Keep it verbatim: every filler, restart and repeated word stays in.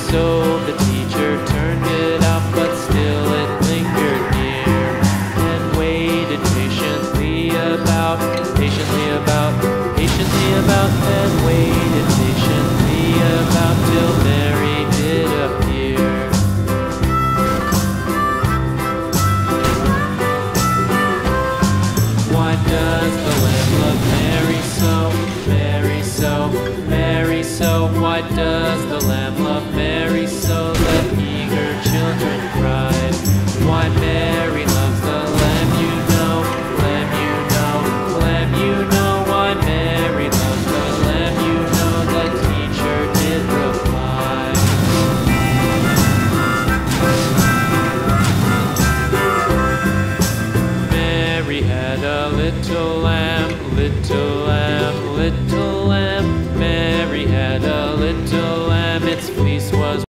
so the